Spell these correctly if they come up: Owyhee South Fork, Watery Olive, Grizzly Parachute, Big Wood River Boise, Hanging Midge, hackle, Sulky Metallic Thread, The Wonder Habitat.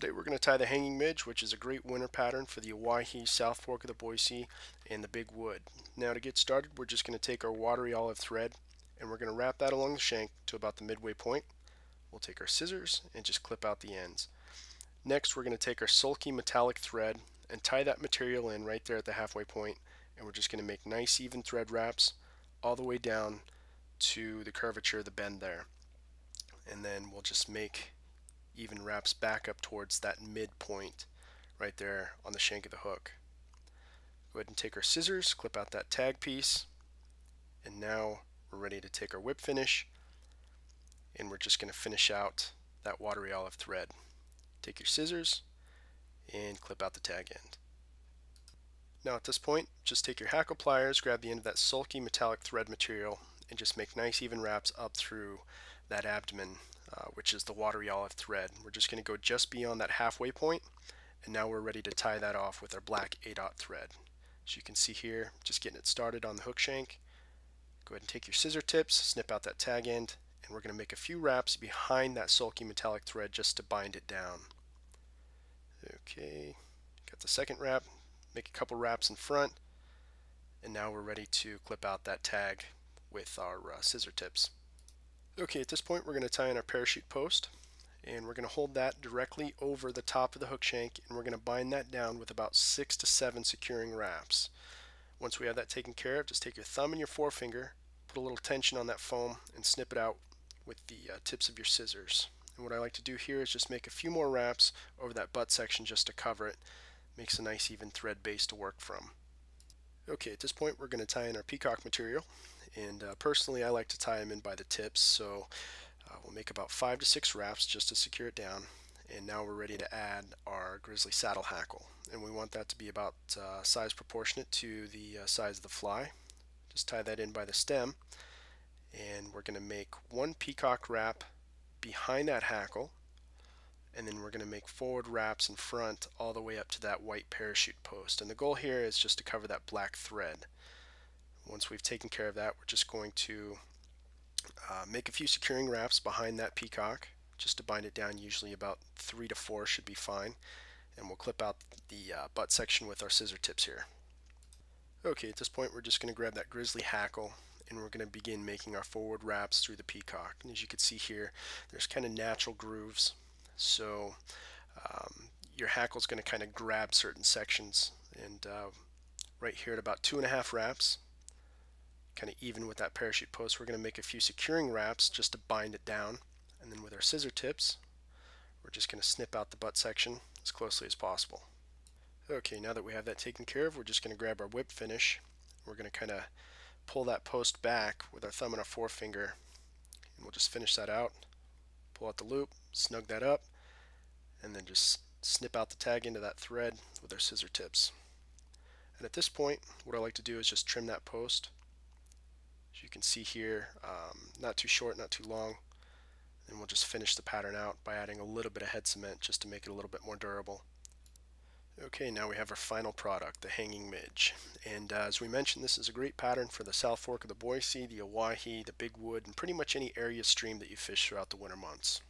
Today we're going to tie the hanging midge, which is a great winter pattern for the Owyhee, South Fork of the Boise, and the Big Wood. Now to get started, we're just going to take our Watery Olive thread and we're going to wrap that along the shank to about the midway point. We'll take our scissors and just clip out the ends. Next we're going to take our Sulky Metallic Thread and tie that material in right there at the halfway point, and we're just going to make nice even thread wraps all the way down to the curvature of the bend there. And then we'll just make even wraps back up towards that midpoint right there on the shank of the hook. Go ahead and take our scissors, clip out that tag piece, and now we're ready to take our whip finish, and we're just going to finish out that Watery Olive thread. Take your scissors and clip out the tag end. Now at this point, just take your hackle pliers, grab the end of that Sulky Metallic Thread material, and just make nice even wraps up through that abdomen, which is the Watery Olive thread. We're just going to go just beyond that halfway point, and now we're ready to tie that off with our black 8/0 thread. As you can see here, just getting it started on the hook shank. Go ahead and take your scissor tips, snip out that tag end, and we're going to make a few wraps behind that Sulky Metallic thread just to bind it down. Okay, got the second wrap, make a couple wraps in front, and now we're ready to clip out that tag with our scissor tips. Okay, at this point we're going to tie in our parachute post, and we're going to hold that directly over the top of the hook shank, and we're going to bind that down with about 6 to 7 securing wraps. Once we have that taken care of, just take your thumb and your forefinger, put a little tension on that foam, and snip it out with the tips of your scissors. And what I like to do here is just make a few more wraps over that butt section just to cover it. Makes a nice even thread base to work from. Okay, at this point we're going to tie in our peacock material, and personally I like to tie them in by the tips, so we'll make about 5 to 6 wraps just to secure it down. And now we're ready to add our grizzly saddle hackle, and we want that to be about size proportionate to the size of the fly. Just tie that in by the stem, and we're going to make one peacock wrap behind that hackle, and then we're going to make forward wraps in front all the way up to that white parachute post. And the goal here is just to cover that black thread. Once we've taken care of that, we're just going to make a few securing wraps behind that peacock just to bind it down. Usually about 3 to 4 should be fine, and we'll clip out the butt section with our scissor tips here. Okay, at this point we're just going to grab that grizzly hackle, and we're going to begin making our forward wraps through the peacock. And as you can see here, there's kind of natural grooves, so your hackle's going to kind of grab certain sections. And right here at about 2.5 wraps, kind of even with that parachute post, we're going to make a few securing wraps just to bind it down, and then with our scissor tips we're just going to snip out the butt section as closely as possible. Okay, now that we have that taken care of, we're just going to grab our whip finish. We're going to kind of pull that post back with our thumb and our forefinger, and we'll just finish that out. Pull out the loop, snug that up, and then just snip out the tag into that thread with our scissor tips. And at this point what I like to do is just trim that post. As you can see here, not too short, not too long. And we'll just finish the pattern out by adding a little bit of head cement just to make it a little bit more durable. Okay, now we have our final product, the hanging midge. And as we mentioned, this is a great pattern for the South Fork of the Boise, the Owyhee, the Big Wood, and pretty much any area stream that you fish throughout the winter months.